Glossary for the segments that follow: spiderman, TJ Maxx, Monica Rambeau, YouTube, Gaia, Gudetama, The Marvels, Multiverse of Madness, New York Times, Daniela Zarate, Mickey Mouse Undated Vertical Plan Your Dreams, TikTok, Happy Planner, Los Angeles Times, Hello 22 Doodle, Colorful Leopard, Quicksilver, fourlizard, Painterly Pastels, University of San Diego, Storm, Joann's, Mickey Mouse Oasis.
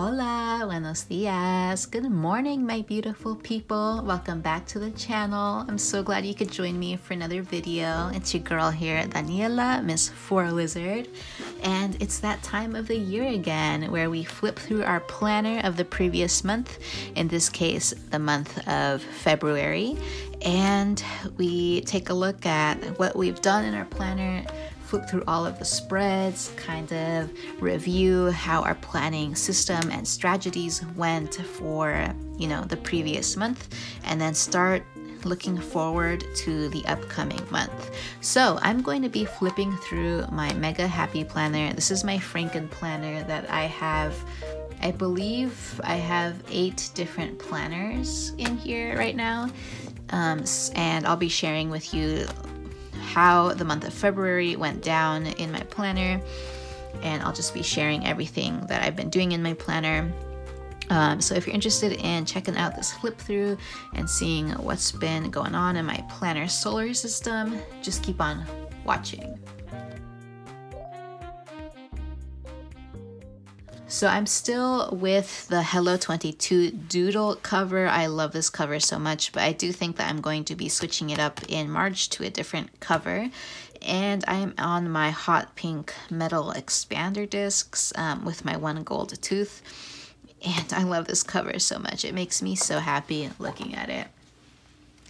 Hola, buenos dias. Good morning, my beautiful people. Welcome back to the channel. I'm so glad you could join me for another video. It's your girl here, Daniela, Miss Four Lizard. And it's that time of the year again where we flip through our planner of the previous month, in this case, the month of February, and we take a look at what we've done in our planner, flip through all of the spreads, kind of review how our planning system and strategies went for, you know, the previous month, and then start looking forward to the upcoming month. So I'm going to be flipping through my mega happy planner. This is my Franken planner that I have. I believe I have 8 different planners in here right now, and I'll be sharing with you how the month of February went down in my planner, and I'll just be sharing everything that I've been doing in my planner. So if you're interested in checking out this flip through and seeing what's been going on in my planner solar system, just keep on watching. So I'm still with the Hello 22 Doodle cover. I love this cover so much, but I do think that I'm going to be switching it up in March to a different cover. And I'm on my hot pink metal expander discs with my one gold tooth. And I love this cover so much. It makes me so happy looking at it.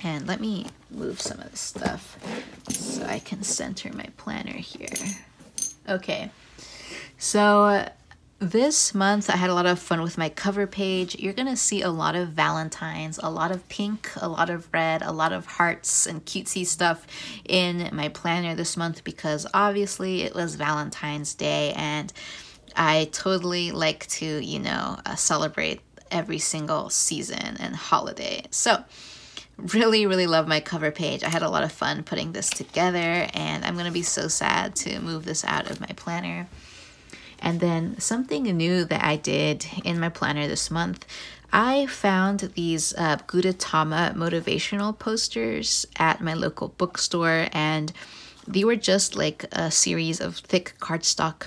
And let me move some of this stuff so I can center my planner here. Okay, so this month, I had a lot of fun with my cover page. You're gonna see a lot of Valentines, a lot of pink, a lot of red, a lot of hearts and cutesy stuff in my planner this month because obviously it was Valentine's Day, and I totally like to, you know, celebrate every single season and holiday. So really love my cover page. I had a lot of fun putting this together, and I'm gonna be so sad to move this out of my planner. And then something new that I did in my planner this month, I found these Gudetama motivational posters at my local bookstore, and they were just like a series of thick cardstock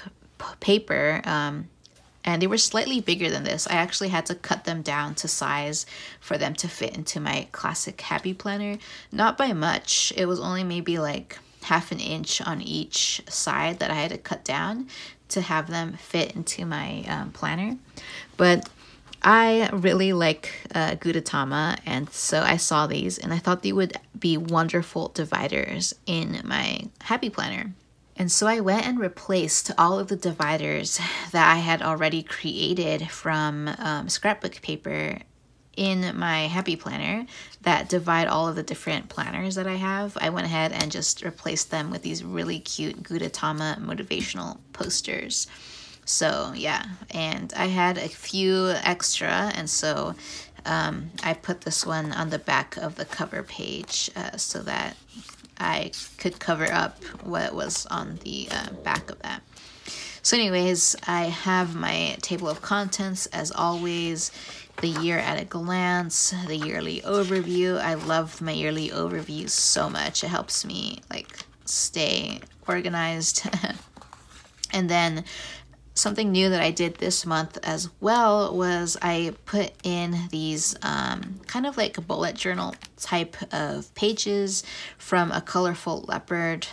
paper, and they were slightly bigger than this. I actually had to cut them down to size for them to fit into my classic Happy Planner. Not by much. It was only maybe like half an inch on each side that I had to cut down to have them fit into my planner. But I really like Gudetama, and so I saw these and I thought they would be wonderful dividers in my Happy Planner. And so I went and replaced all of the dividers that I had already created from scrapbook paper in my Happy Planner that divide all of the different planners that I have. I went ahead and just replaced them with these really cute Gudetama motivational posters. So yeah, and I had a few extra, and so I put this one on the back of the cover page so that I could cover up what was on the back of that. So anyways, I have my table of contents as always, the year at a glance, the yearly overview. I love my yearly overview so much. It helps me like stay organized. And then something new that I did this month as well was I put in these kind of like bullet journal type of pages from a Colorful Leopard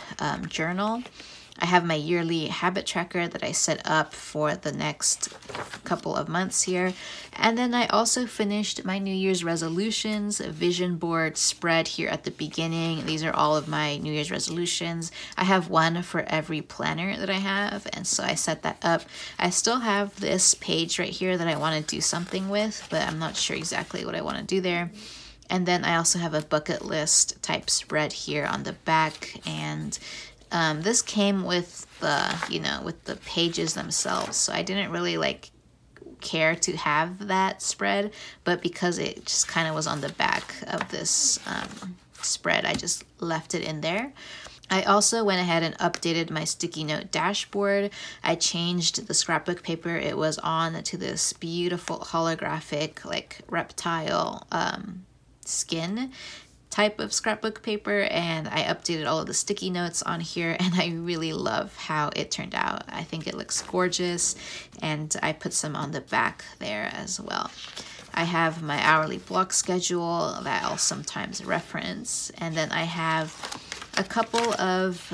journal. I have my yearly habit tracker that I set up for the next couple of months here. And then I also finished my New Year's resolutions vision board spread here at the beginning. These are all of my New Year's resolutions. I have one for every planner that I have, and so I set that up. I still have this page right here that I want to do something with, but I'm not sure exactly what I want to do there. And then I also have a bucket list type spread here on the back, and this came with the, you know, with the pages themselves, so I didn't really like care to have that spread, but because it just kind of was on the back of this spread, I just left it in there. I also went ahead and updated my sticky note dashboard. I changed the scrapbook paper it was on to this beautiful holographic like reptile skin. type of scrapbook paper, and I updated all of the sticky notes on here, and I really love how it turned out. I think it looks gorgeous, and I put some on the back there as well. I have my hourly block schedule that I'll sometimes reference, and then I have a couple of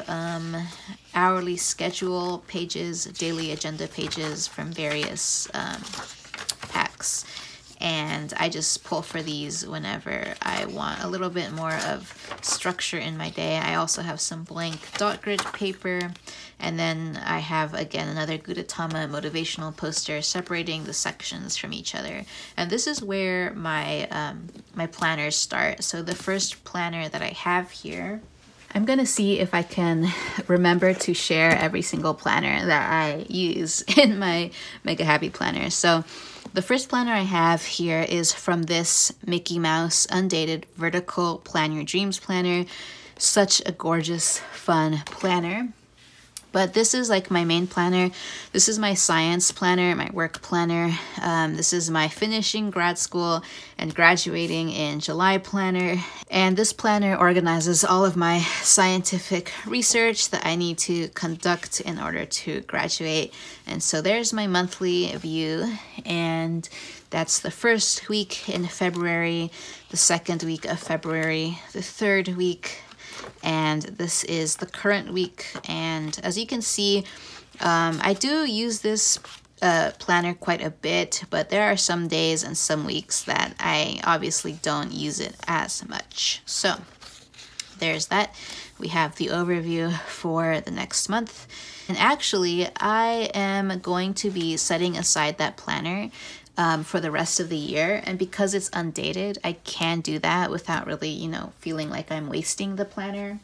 hourly schedule pages, daily agenda pages from various packs. And I just pull for these whenever I want a little bit more of structure in my day. I also have some blank dot grid paper, and then I have, again, another Gudetama motivational poster separating the sections from each other. And this is where my my planners start. So the first planner that I have here, I'm gonna see if I can remember to share every single planner that I use in my Mega Happy Planner. So the first planner I have here is from this Mickey Mouse Undated Vertical Plan Your Dreams planner. Such a gorgeous, fun planner. But this is like my main planner. This is my science planner, my work planner. This is my finishing grad school and graduating in July planner. And this planner organizes all of my scientific research that I need to conduct in order to graduate. And so there's my monthly view. And that's the first week in February, the second week of February, the third week, and this is the current week. And as you can see, I do use this planner quite a bit, but there are some days and some weeks that I obviously don't use it as much. So there's that. We have the overview for the next month. And actually, I am going to be setting aside that planner for the rest of the year, and because it's undated, I can do that without really, you know, feeling like I'm wasting the planner,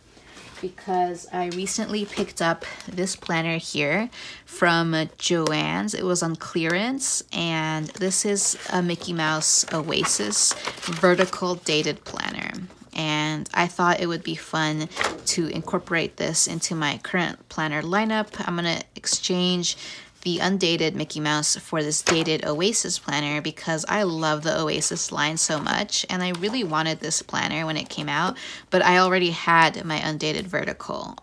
because I recently picked up this planner here from Joann's. It was on clearance, and this is a Mickey Mouse Oasis vertical dated planner, and I thought it would be fun to incorporate this into my current planner lineup. I'm gonna exchange the undated Mickey Mouse for this dated Oasis planner because I love the Oasis line so much, and I really wanted this planner when it came out, but I already had my undated vertical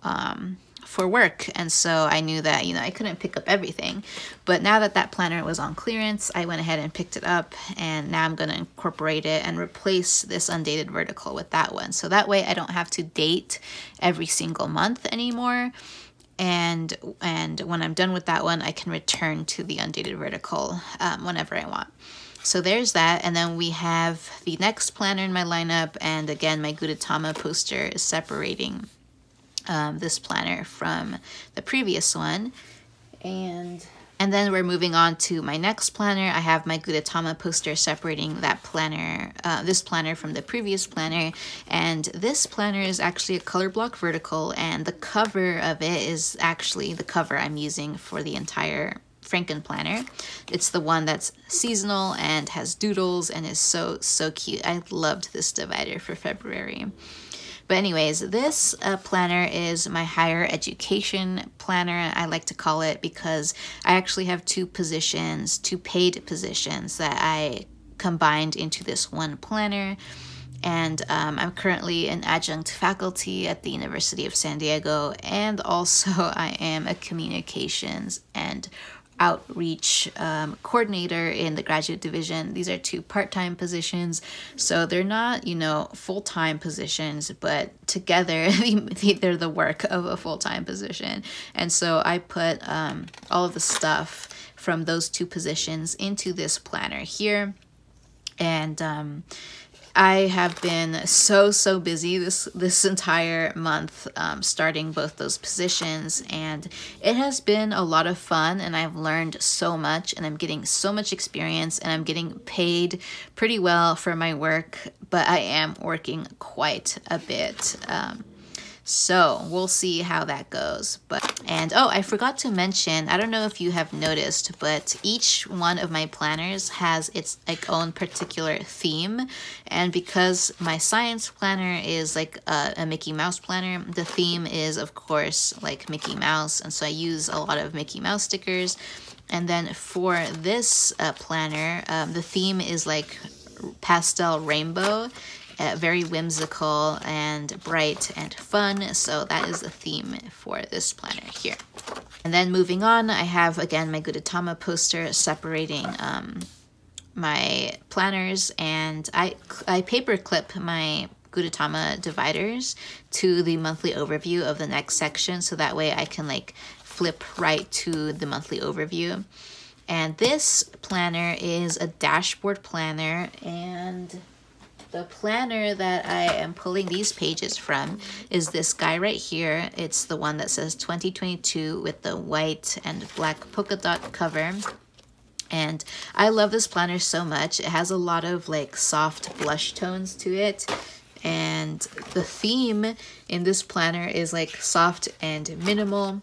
for work, and so I knew that, you know, I couldn't pick up everything. But now that that planner was on clearance, I went ahead and picked it up, and now I'm going to incorporate it and replace this undated vertical with that one, so that way I don't have to date every single month anymore. And when I'm done with that one, I can return to the undated vertical whenever I want. So there's that. And then we have the next planner in my lineup, and again, my Gudetama poster is separating this planner from the previous one. And then we're moving on to my next planner. I have my Gudetama poster separating that planner, this planner from the previous planner. And this planner is actually a color block vertical, and the cover of it is actually the cover I'm using for the entire Franken planner. It's the one that's seasonal and has doodles and is so cute. I loved this divider for February. But anyways, this planner is my higher education planner, I like to call it, because I actually have two paid positions that I combined into this one planner. And I'm currently an adjunct faculty at the University of San Diego, and also I am a communications and outreach coordinator in the graduate division. These are two part-time positions, so they're not, you know, full-time positions, but together they're the work of a full-time position. And so I put all of the stuff from those two positions into this planner here. And I have been so busy this entire month, starting both those positions, and it has been a lot of fun, and I've learned so much, and I'm getting so much experience, and I'm getting paid pretty well for my work, but I am working quite a bit. So we'll see how that goes. And oh, I forgot to mention, I don't know if you have noticed, but each one of my planners has its like own particular theme. And because my science planner is like a Mickey Mouse planner, the theme is of course like Mickey Mouse. And so I use a lot of Mickey Mouse stickers. And then for this planner, the theme is like pastel rainbow. very whimsical and bright and fun. So that is the theme for this planner here. And then moving on, I have again my Gudetama poster separating my planners, and I paperclip my Gudetama dividers to the monthly overview of the next section, so that way I can like flip right to the monthly overview. And this planner is a dashboard planner, and the planner that I am pulling these pages from is this guy right here. It's the one that says 2022 with the white and black polka dot cover. And I love this planner so much. It has a lot of like soft blush tones to it. And the theme in this planner is like soft and minimal.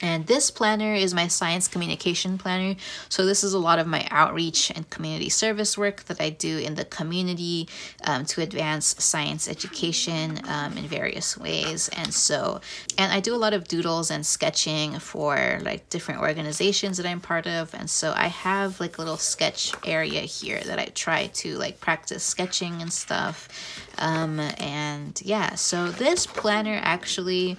And this planner is my science communication planner. So this is a lot of my outreach and community service work that I do in the community to advance science education in various ways. And I do a lot of doodles and sketching for like different organizations that I'm part of. And so I have like a little sketch area here that I try to like practice sketching and stuff. And yeah, so this planner actually,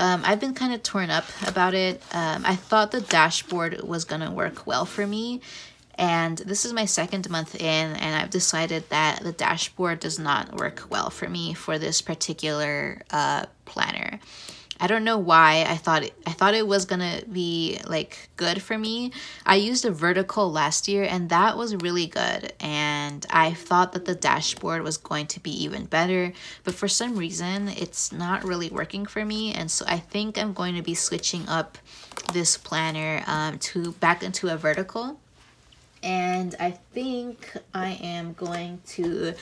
I've been kind of torn up about it. I thought the dashboard was gonna work well for me, and this is my second month in, and I've decided that the dashboard does not work well for me for this particular planner. I don't know why. I thought it was gonna be like good for me. I used a vertical last year and that was really good, and I thought that the dashboard was going to be even better, but for some reason it's not really working for me. And so I think I'm going to be switching up this planner to back into a vertical. And I think I am going to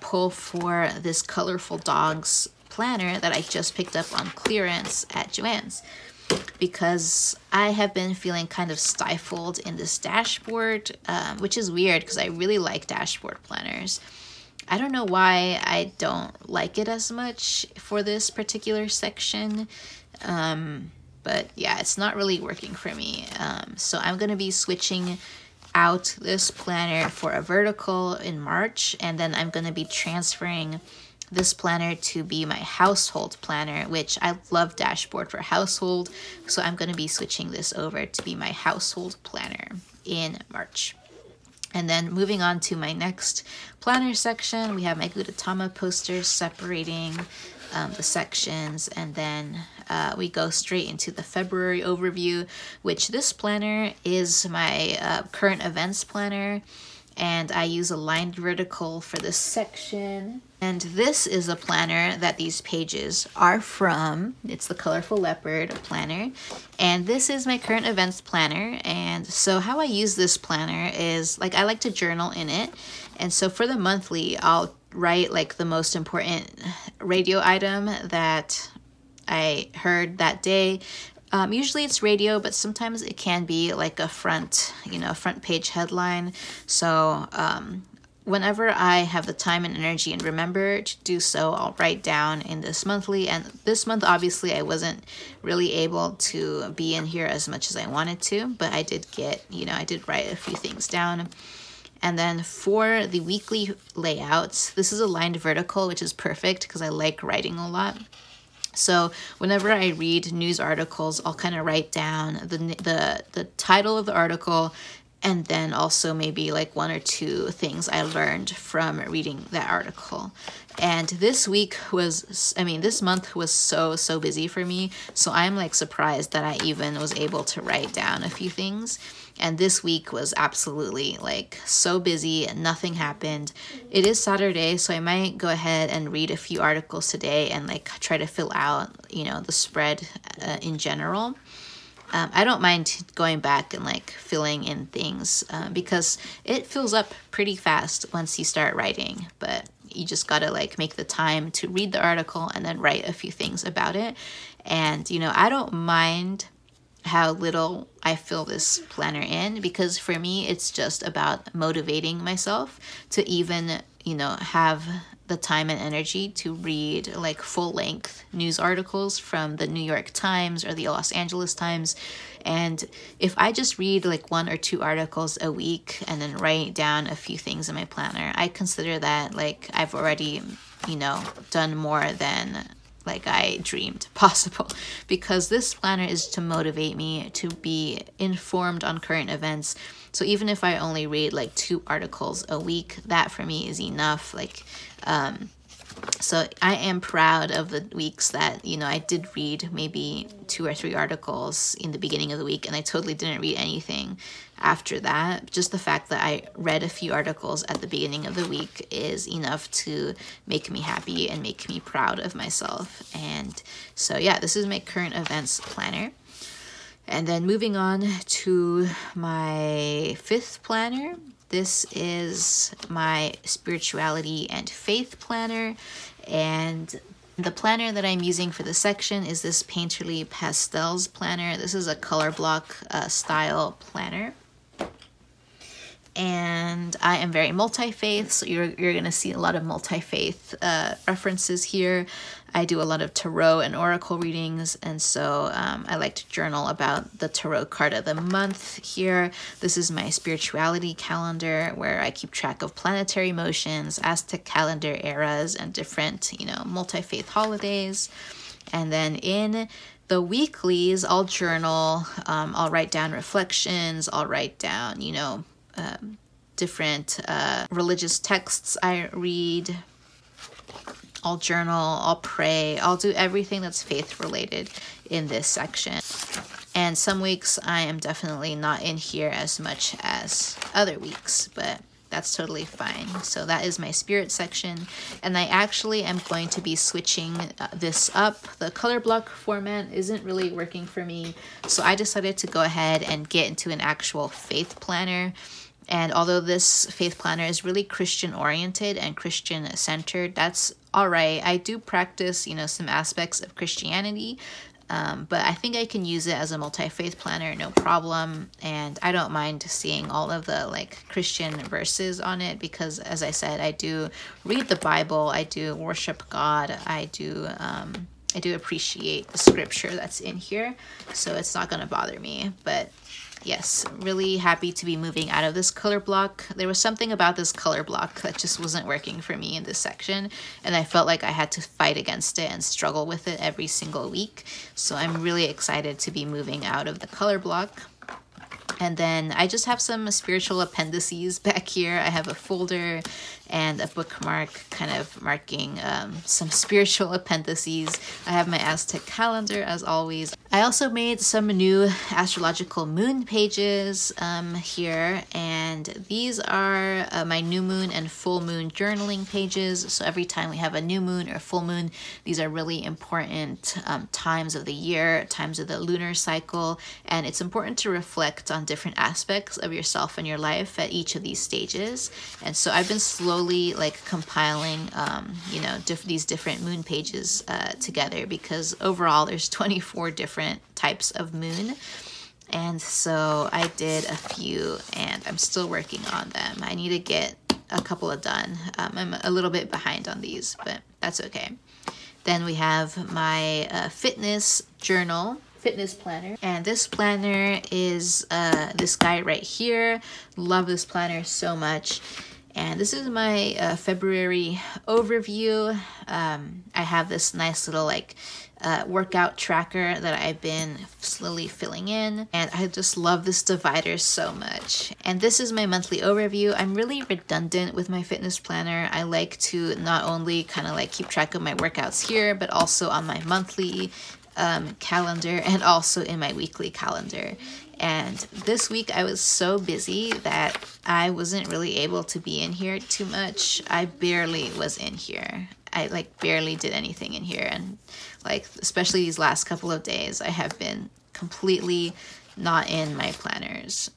pull for this Colorful Dogs planner that I just picked up on clearance at Joann's, because I have been feeling kind of stifled in this dashboard, which is weird because I really like dashboard planners. I don't know why I don't like it as much for this particular section, but yeah, it's not really working for me. So I'm going to be switching out this planner for a vertical in March, and then I'm going to be transferring this planner to be my household planner, which I love dashboard for household. So I'm going to be switching this over to be my household planner in March. And then moving on to my next planner section, we have my Gudetama posters separating the sections, and then we go straight into the February overview, which this planner is my current events planner. And I use a lined vertical for this section. And this is a planner that these pages are from. It's the Colorful Leopard planner. And this is my current events planner. And so how I use this planner is like I like to journal in it. And so for the monthly, I'll write like the most important radio item that I heard that day. Usually it's radio, but sometimes it can be like a front, you know, front page headline. So whenever I have the time and energy and remember to do so, I'll write down in this monthly. And this month, obviously, I wasn't really able to be in here as much as I wanted to, but I did get, you know, I did write a few things down. And then for the weekly layouts, this is a lined vertical, which is perfect because I like writing a lot. So whenever I read news articles, I'll kind of write down the title of the article, and then also maybe like one or two things I learned from reading that article. And this week was, I mean, this month was so busy for me. So I'm like surprised that I even was able to write down a few things. And this week was absolutely like so busy and nothing happened. It is Saturday, so I might go ahead and read a few articles today and like try to fill out, you know, the spread in general. I don't mind going back and like filling in things because it fills up pretty fast once you start writing, but you just gotta like make the time to read the article and then write a few things about it. And you know, I don't mind how little I fill this planner in, because for me it's just about motivating myself to even, you know, have the time and energy to read like full-length news articles from the New York Times or the Los Angeles Times. And if I just read like 1 or 2 articles a week and then write down a few things in my planner, I consider that like I've already, you know, done more than like I dreamed possible, because this planner is to motivate me to be informed on current events. So even if I only read like 2 articles a week, that for me is enough. Like, so I am proud of the weeks that, you know, I did read maybe 2 or 3 articles in the beginning of the week, and I totally didn't read anything after that. Just the fact that I read a few articles at the beginning of the week is enough to make me happy and make me proud of myself. And so yeah, this is my current events planner. And then moving on to my 5th planner. This is my spirituality and faith planner, and the planner that I'm using for this section is this Painterly Pastels planner. This is a color block style planner, and I am very multi-faith, so you're gonna see a lot of multi-faith references here. I do a lot of tarot and oracle readings, and so I like to journal about the tarot card of the month here. This is my spirituality calendar, where I keep track of planetary motions, Aztec calendar eras, and different, you know, multi-faith holidays. And then in the weeklies, I'll journal, I'll write down reflections, I'll write down, you know, different religious texts I read. I'll journal, I'll pray, I'll do everything that's faith related in this section. And some weeks I am definitely not in here as much as other weeks, but that's totally fine. So that is my spirit section, and I actually am going to be switching this up. The color block format isn't really working for me, so I decided to go ahead and get into an actual faith planner. And although this faith planner is really Christian oriented and Christian centered, that's all right. I do practice, you know, some aspects of Christianity, but I think I can use it as a multi-faith planner, no problem. And I don't mind seeing all of the like Christian verses on it, because as I said, I do read the Bible, I do worship God, I do appreciate the scripture that's in here, so it's not gonna bother me. But yes, really happy to be moving out of this color block. There was something about this color block that just wasn't working for me in this section, and I felt like I had to fight against it and struggle with it every single week. So I'm really excited to be moving out of the color block. And then I just have some spiritual appendices back here. I have a folder and a bookmark kind of marking some spiritual appendices. I have my Aztec calendar as always. I also made some new astrological moon pages here, and these are my new moon and full moon journaling pages. So every time we have a new moon or full moon, these are really important times of the year, times of the lunar cycle, and it's important to reflect on different aspects of yourself and your life at each of these stages. And so I've been slowly like compiling you know, these different moon pages together, because overall there's 24 different types of moon, and so I did a few and I'm still working on them. I need to get a couple of done. I'm a little bit behind on these, but that's okay. Then we have my fitness journal, fitness planner, and this planner is this guy right here. Love this planner so much. And this is my February overview. I have this nice little like workout tracker that I've been slowly filling in, and I just love this divider so much. And this is my monthly overview. I'm really redundant with my fitness planner. I like to not only kind of like keep track of my workouts here, but also on my monthly calendar and also in my weekly calendar. And this week I was so busy that I wasn't really able to be in here too much. I barely was in here. I like barely did anything in here, and like especially these last couple of days I have been completely not in my planners.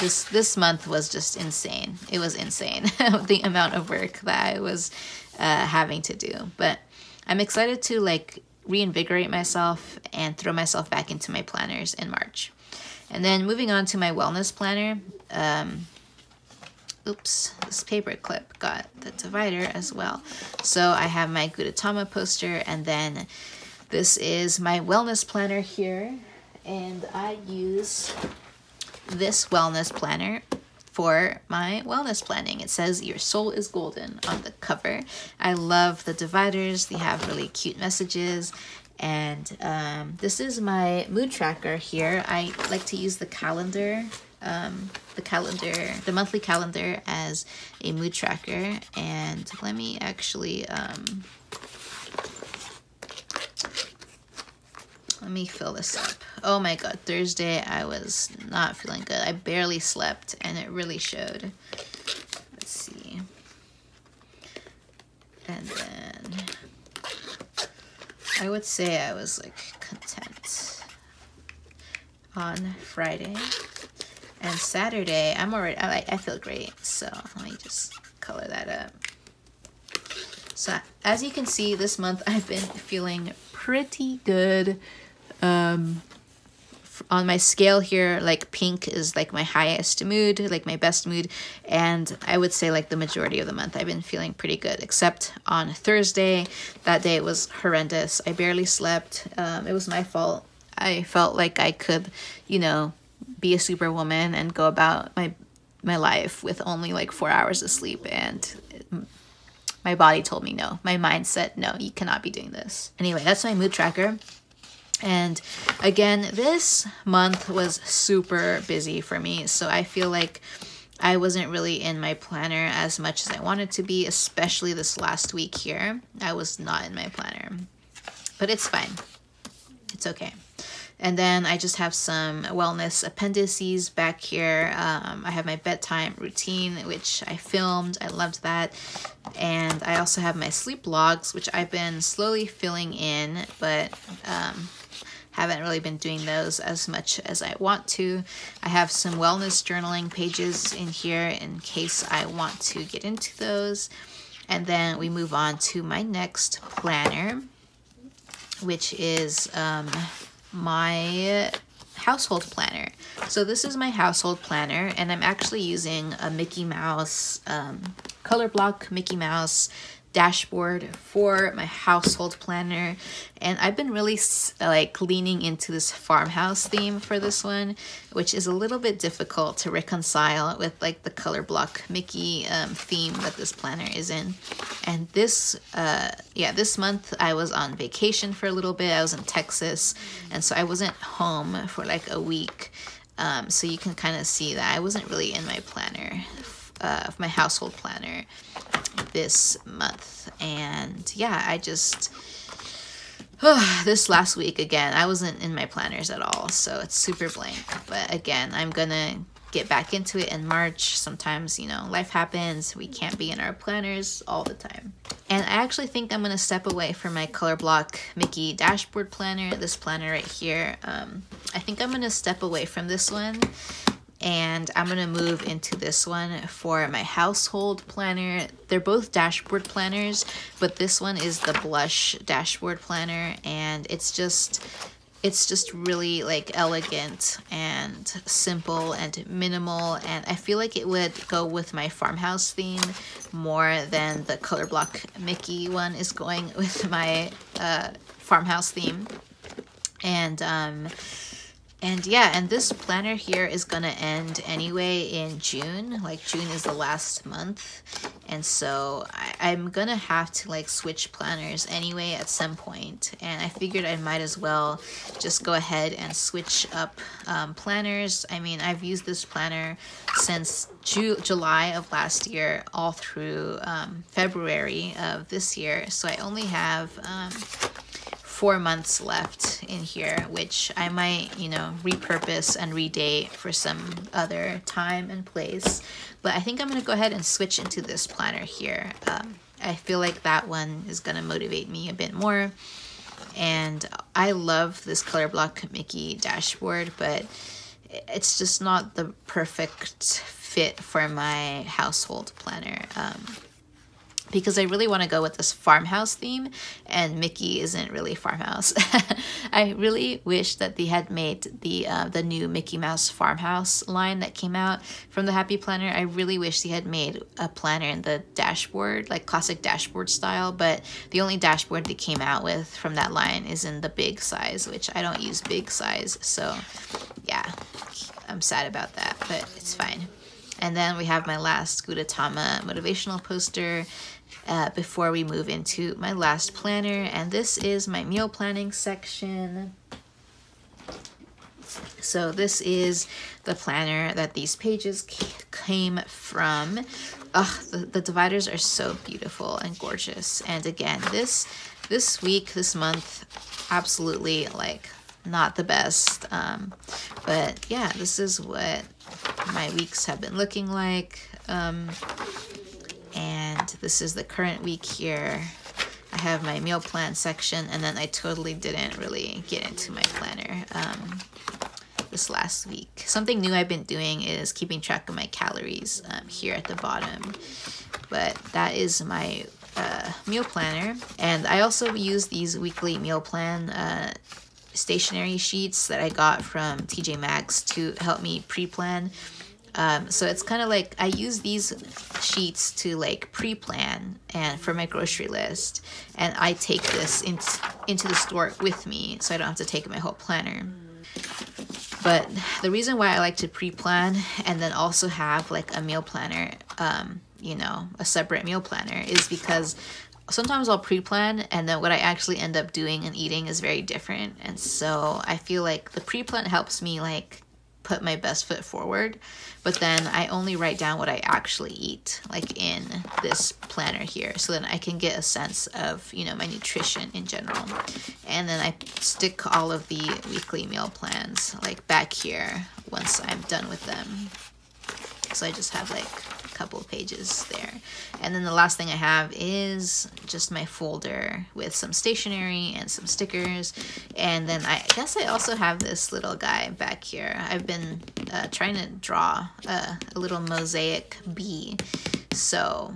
This month was just insane. It was insane the amount of work that I was having to do. But I'm excited to like reinvigorate myself and throw myself back into my planners in March. And then moving on to my wellness planner, oops, this paper clip got the divider as well. So I have my Gudetama poster, and then this is my wellness planner here. And I use this wellness planner for my wellness planning. It says your soul is golden on the cover. I love the dividers. They have really cute messages. And this is my mood tracker here. I like to use the monthly calendar as a mood tracker. And let me actually let me fill this up. Oh my god, Thursday I was not feeling good. I barely slept and it really showed. Let's see. And then I would say I was like content on Friday. And Saturday, I'm already, I feel great. So let me just color that up. So as you can see, this month I've been feeling pretty good. On my scale here, like pink is like my highest mood, like my best mood, and I would say like the majority of the month I've been feeling pretty good, except on Thursday. That day was horrendous. I barely slept. It was my fault. I felt like I could, you know, be a superwoman and go about my life with only like 4 hours of sleep, and my body told me no. My mind said no, you cannot be doing this. Anyway, that's my mood tracker. And again, this month was super busy for me, so I feel like I wasn't really in my planner as much as I wanted to be, especially this last week here. I was not in my planner, but it's fine. It's okay. And then I just have some wellness appendices back here. I have my bedtime routine, which I filmed. I loved that. And I also have my sleep logs, which I've been slowly filling in, but haven't really been doing those as much as I want to. I have some wellness journaling pages in here in case I want to get into those. And then we move on to my next planner, which is my household planner. So this is my household planner, and I'm actually using a Mickey Mouse color block, Mickey Mouse dashboard for my household planner. And I've been really like leaning into this farmhouse theme for this one, which is a little bit difficult to reconcile with like the color block Mickey theme that this planner is in. And this this month I was on vacation for a little bit. I was in Texas, and so I wasn't home for like a week, so you can kind of see that I wasn't really in my planner, my household planner this month. And yeah, I just this last week, again, I wasn't in my planners at all, so it's super blank. But again, I'm gonna get back into it in March. Sometimes, you know, life happens. We can't be in our planners all the time. And I actually think I'm gonna step away from my color block Mickey dashboard planner, this planner right here. I think I'm gonna step away from this one, and I'm gonna move into this one for my household planner. They're both dashboard planners, but this one is the blush dashboard planner, and it's just really like elegant and simple and minimal, and I feel like it would go with my farmhouse theme more than the color block Mickey one is going with my farmhouse theme. And And this planner here is gonna end anyway in June. Like June is the last month, and so I'm gonna have to like switch planners anyway at some point. And I figured I might as well just go ahead and switch up planners. I mean, I've used this planner since July of last year all through February of this year, so I only have 4 months left in here, which I might, you know, repurpose and redate for some other time and place. But I think I'm gonna go ahead and switch into this planner here. I feel like that one is gonna motivate me a bit more. And I love this color block Mickey dashboard, but it's just not the perfect fit for my household planner. because I really want to go with this farmhouse theme, and Mickey isn't really farmhouse. I really wish that they had made the new Mickey Mouse farmhouse line that came out from the Happy Planner. I really wish they had made a planner in the dashboard, like classic dashboard style, but the only dashboard they came out with from that line is in the big size, which I don't use big size, so yeah, I'm sad about that, but it's fine. And then we have my last Gudetama motivational poster before we move into my last planner. And this is my meal planning section. So this is the planner that these pages came from. Ugh, the dividers are so beautiful and gorgeous. And again, this week, this month, absolutely like not the best. But yeah, this is what my weeks have been looking like, and this is the current week here. I have my meal plan section, and then I totally didn't really get into my planner this last week. Something new I've been doing is keeping track of my calories here at the bottom, but that is my meal planner. And I also use these weekly meal plan stationery sheets that I got from TJ Maxx to help me pre-plan. So it's kind of like I use these sheets to like pre-plan and for my grocery list, and I take this into the store with me, so I don't have to take my whole planner. But the reason why I like to pre-plan and then also have like a meal planner, you know, a separate meal planner, is because sometimes I'll pre-plan and then what I actually end up doing and eating is very different. And so I feel like the pre-plan helps me like put my best foot forward, but then I only write down what I actually eat like in this planner here, so then I can get a sense of, you know, my nutrition in general. And then I stick all of the weekly meal plans like back here once I'm done with them. So I just have like couple pages there. And then the last thing I have is just my folder with some stationery and some stickers. And then I guess I also have this little guy back here. I've been trying to draw a little mosaic bee. So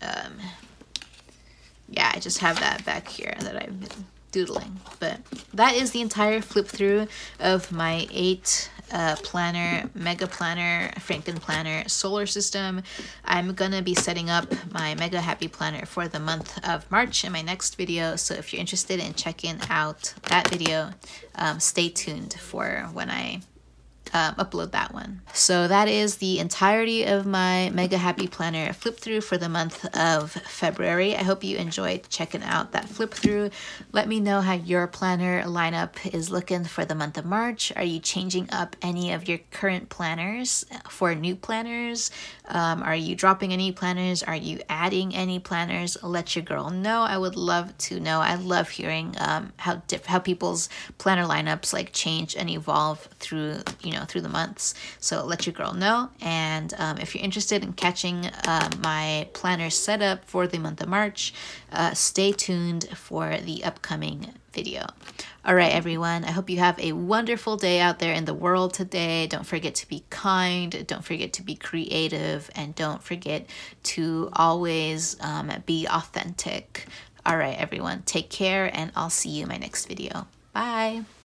yeah, I just have that back here that I've been doodling. But that is the entire flip through of my 8 planner, mega planner, Franken planner solar system. I'm gonna be setting up my mega happy planner for the month of March in my next video, so if you're interested in checking out that video, stay tuned for when I upload that one. So that is the entirety of my mega happy planner flip through for the month of February. I hope you enjoyed checking out that flip through. Let me know how your planner lineup is looking for the month of March. Are you changing up any of your current planners for new planners? Are you dropping any planners? Are you adding any planners? Let your girl know. I would love to know. I love hearing how people's planner lineups like change and evolve through, you know, through the months. So let your girl know. And if you're interested in catching my planner setup for the month of March, stay tuned for the upcoming video. All right, everyone, I hope you have a wonderful day out there in the world today. Don't forget to be kind, don't forget to be creative, and don't forget to always be authentic. All right, everyone, take care, and I'll see you in my next video. Bye.